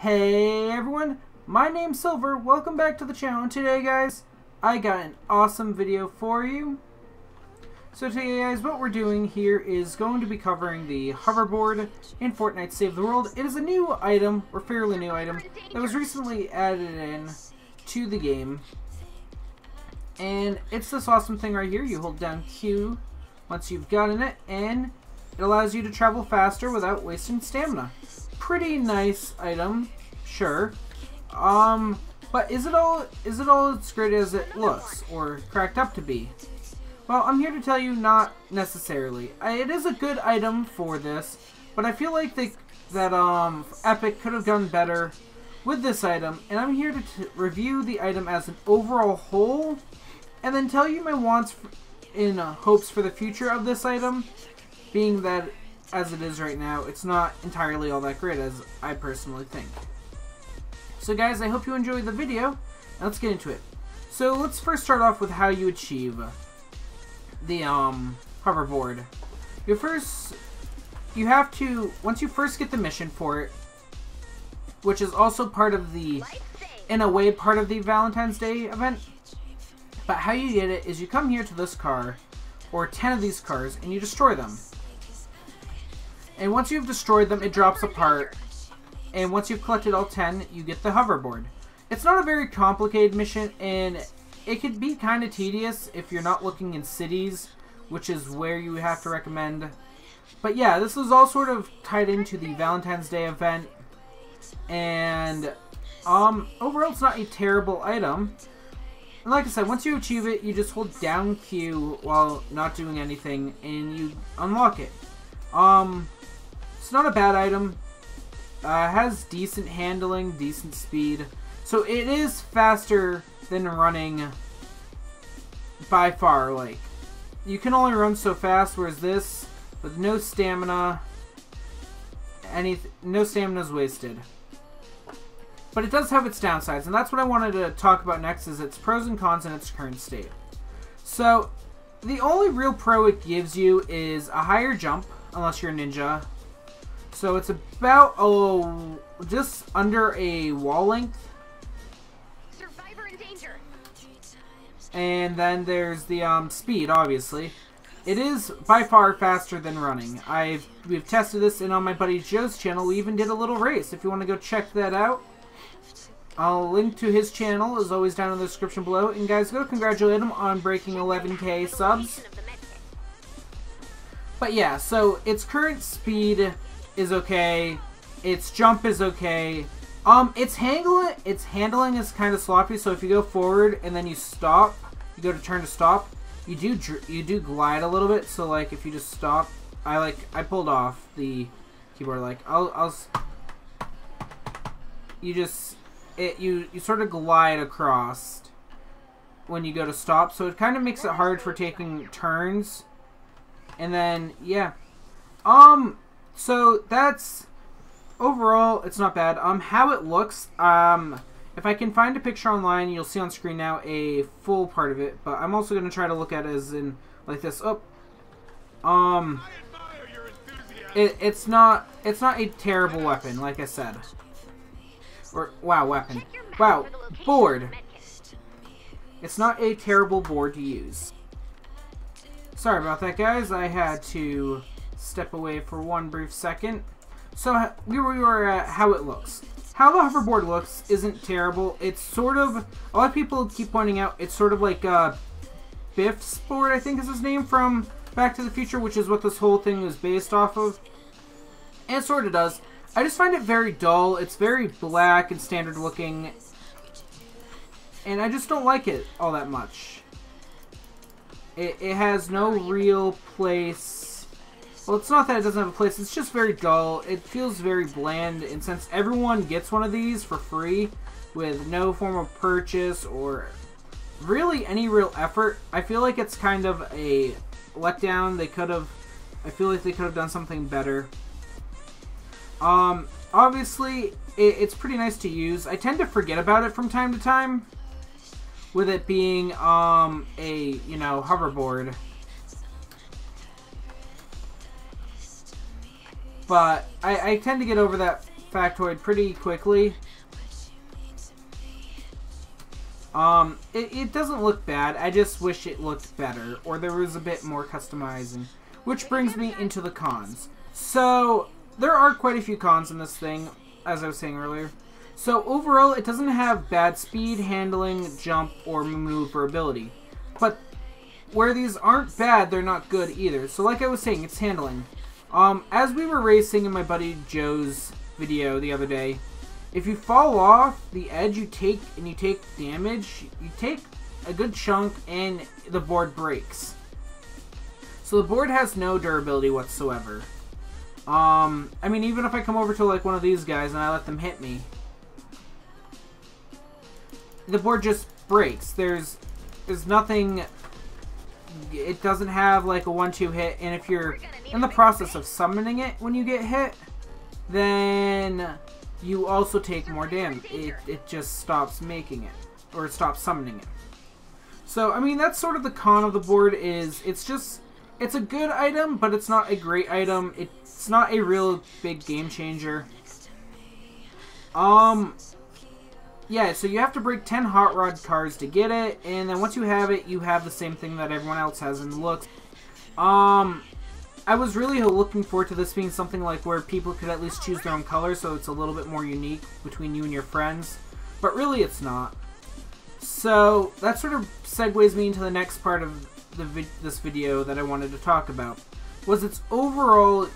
Hey everyone, my name's Silver, welcome back to the channel, and today guys, I got an awesome video for you. So today guys, what we're doing here is going to be covering the hoverboard in Fortnite Save the World. It is a new item, or fairly new item, that was recently added in to the game. And it's this awesome thing right here. You hold down Q once you've gotten it, and it allows you to travel faster without wasting stamina. Pretty nice item, sure. But is it all as great as it looks or cracked up to be? Well, I'm here to tell you not necessarily. It is a good item for this, but I feel like that Epic could have done better with this item, and I'm here to review the item as an overall whole, and then tell you my wants in hopes for the future of this item, being that as it is right now, it's not entirely all that great, as I personally think. So guys, I hope you enjoyed the video, and let's get into it. So let's first start off with how you achieve the hoverboard. Once you first get the mission for it, which is also part of the, in a way, part of the Valentine's Day event, but how you get it is you come here to this car, or 10 of these cars, and you destroy them. And once you've destroyed them, it drops apart. And once you've collected all 10, you get the hoverboard. It's not a very complicated mission, and it could be kind of tedious if you're not looking in cities, which is where you have to recommend. But yeah, this was all sort of tied into the Valentine's Day event. And overall, it's not a terrible item. And like I said, once you achieve it, you just hold down Q while not doing anything, and you unlock it. It's not a bad item. Has decent handling, decent speed. So it is faster than running by far. Like, you can only run so fast, whereas this, with no stamina, no stamina is wasted. But it does have its downsides, and that's what I wanted to talk about next, is its pros and cons in its current state. So the only real pro it gives you is a higher jump, unless you're a ninja. So it's about, just under a wall length. Survivor in danger. And then there's the speed, obviously. It is by far faster than running. We've tested this, and on my buddy Joe's channel, we even did a little race. If you want to go check that out, I'll link to his channel, as always, down in the description below. And guys, go congratulate him on breaking 11K subs. But yeah, so its current speed is okay, its jump is okay, its handling is kind of sloppy. So if you go forward and then you stop, you go to turn to stop, you do glide a little bit. So like if you just stop, I pulled off the keyboard, like you sort of glide across when you go to stop, so it kind of makes it hard for taking turns. And then yeah, so that's, overall, it's not bad. How it looks, if I can find a picture online, you'll see on screen now a full part of it, but I'm also going to try to look at it as in, like this. Oh, it's not a terrible weapon, like I said. Or, wow, weapon. Wow, board. It's not a terrible board to use. Sorry about that, guys. I had to step away for one brief second. So we were at how it looks. How the hoverboard looks isn't terrible. It's sort of, a lot of people keep pointing out, it's sort of like Biff's board, I think is his name, from Back to the Future, which is what this whole thing is based off of. And it sort of does. I just find it very dull. It's very black and standard looking, and I just don't like it all that much. It has no real place. Well, it's not that it doesn't have a place, it's just very dull. It feels very bland, and since everyone gets one of these for free with no form of purchase or really any real effort, I feel like it's kind of a letdown. I feel like they could have done something better. Obviously, it's pretty nice to use. I tend to forget about it from time to time, with it being a, you know, hoverboard. But I tend to get over that factoid pretty quickly. It doesn't look bad. I just wish it looked better, or there was a bit more customizing. Which brings me into the cons. So, there are quite a few cons in this thing, as I was saying earlier. So, overall, it doesn't have bad speed, handling, jump, or maneuverability. But, where these aren't bad, they're not good either. So, like I was saying, it's handling. As we were racing in my buddy Joe's video the other day, if you fall off the edge, you take damage, you take a good chunk, and the board breaks. So the board has no durability whatsoever. I mean, even if I come over to like one of these guys and I let them hit me, the board just breaks. There's nothing. It doesn't have like a 1-2 hit, and if you're in the process of summoning it when you get hit, then you also take more damage. It just stops making it, or it stops summoning it. So, I mean, that's sort of the con of the board. Is it's a good item, but it's not a great item. It's not a real big game changer. Yeah, so you have to break 10 hot rod cars to get it, and then once you have it, you have the same thing that everyone else has in the looks. I was really looking forward to this being something like where people could at least choose their own color, so it's a little bit more unique between you and your friends. But really, it's not. So that sort of segues me into the next part of this video that I wanted to talk about. Was its overall,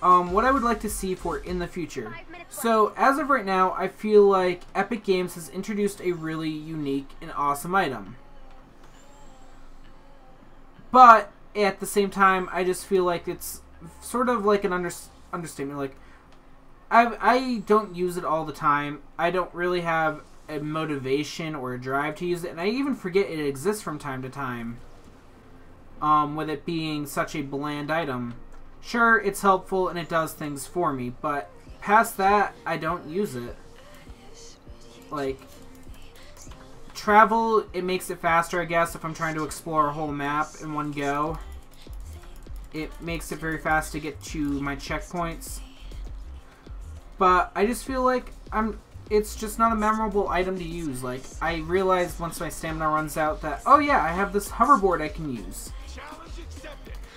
what I would like to see for it in the future. So as of right now, I feel like Epic Games has introduced a really unique and awesome item. But at the same time, I just feel like it's sort of like an understatement. Like, I don't use it all the time. I don't really have a motivation or a drive to use it, and I even forget it exists from time to time. With it being such a bland item. Sure, it's helpful and it does things for me, but past that, I don't use it. Like, travel, it makes it faster, I guess, if I'm trying to explore a whole map in one go. It makes it very fast to get to my checkpoints. But I just feel like it's just not a memorable item to use. Like, I realized once my stamina runs out that, oh yeah, I have this hoverboard I can use.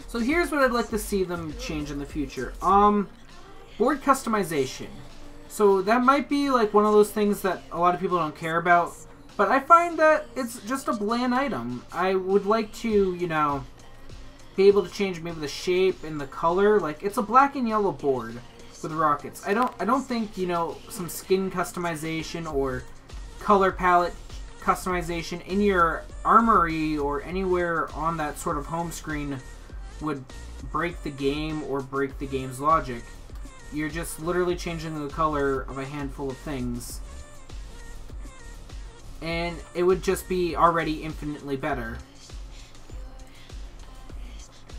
So here's what I'd like to see them change in the future. Board customization. So that might be like one of those things that a lot of people don't care about. But I find that it's just a bland item. I would like to, you know, be able to change maybe the shape and the color. Like, it's a black and yellow board with rockets. I don't think, you know, some skin customization or color palette customization in your armory or anywhere on that sort of home screen would break the game or break the game's logic. You're just literally changing the color of a handful of things, and it would just be already infinitely better.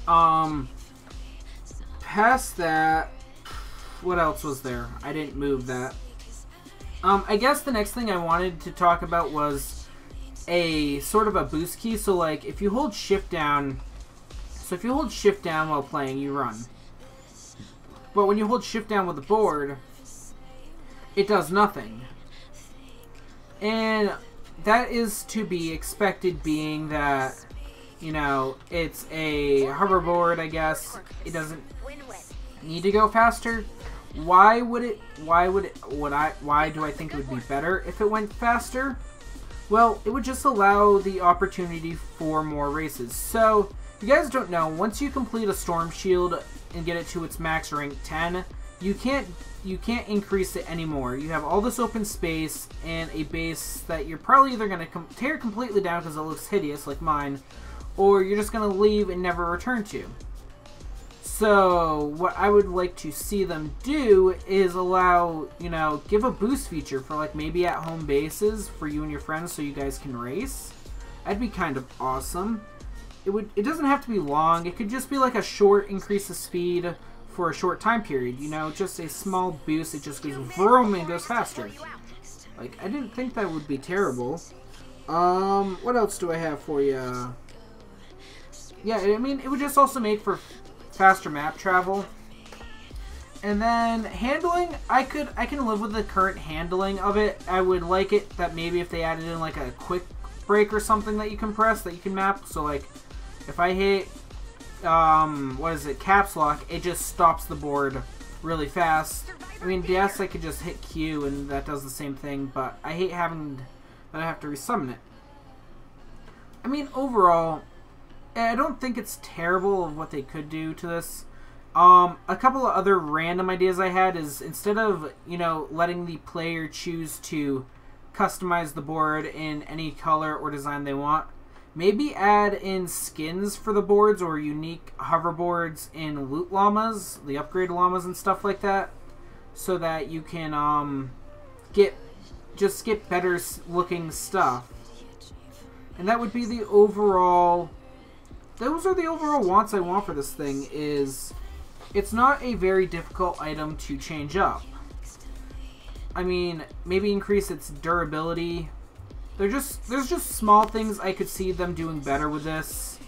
Past that, what else was there? I didn't move that. I guess the next thing I wanted to talk about was a sort of a boost key. So like if you hold shift down, while playing, you run. But when you hold shift down with the board, it does nothing. And that is to be expected, being that, you know, it's a hoverboard, I guess. It doesn't need to go faster. Why do I think it would be better if it went faster? Well, it would just allow the opportunity for more races. So, if you guys don't know, once you complete a Storm Shield and get it to its max rank 10, you can't increase it anymore. You have all this open space and a base that you're probably either going to tear completely down because it looks hideous like mine, or you're just going to leave and never return to. So what I would like to see them do is allow, you know, give a boost feature for like maybe at home bases for you and your friends so you guys can race. That'd be kind of awesome. It doesn't have to be long. It could just be like a short increase of speed for a short time period, you know, just a small boost. It just goes vroom and goes faster. Like, I didn't think that would be terrible. What else do I have for you? Yeah, I mean, it would just also make for faster map travel. And then handling, I can live with the current handling of it. I would like it that maybe if they added in like a quick break or something that you can press, that you can map. So like if I hit caps lock, it just stops the board really fast. I mean, yes, I could just hit Q and that does the same thing, but I hate having that I have to resummon it. I mean, overall, I don't think it's terrible of what they could do to this. A couple of other random ideas I had is, instead of, you know, letting the player choose to customize the board in any color or design they want, maybe add in skins for the boards or unique hoverboards in loot llamas, the upgrade llamas and stuff like that, so that you can get better looking stuff. And that would be the overall. Those are the overall wants I want for this thing. Is it's not a very difficult item to change up. I mean, maybe increase its durability. There's just small things I could see them doing better with this.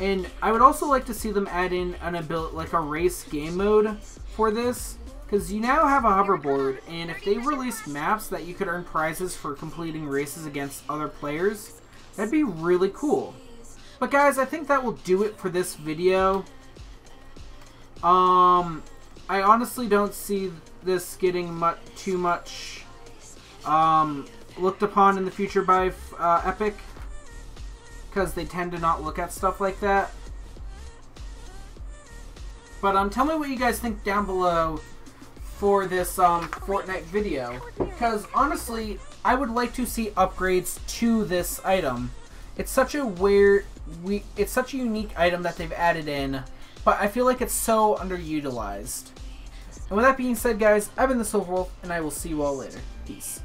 And I would also like to see them add in an ability, like a race game mode for this, because you now have a hoverboard, and if they released maps that you could earn prizes for completing races against other players, that'd be really cool. But guys, I think that will do it for this video. I honestly don't see this getting too much looked upon in the future by Epic, because they tend to not look at stuff like that. But tell me what you guys think down below for this Fortnite video, because honestly, I would like to see upgrades to this item. It's such a it's such a unique item that they've added in, but I feel like it's so underutilized. And with that being said, guys, I've been the Silver Wolf, and I will see you all later. Peace.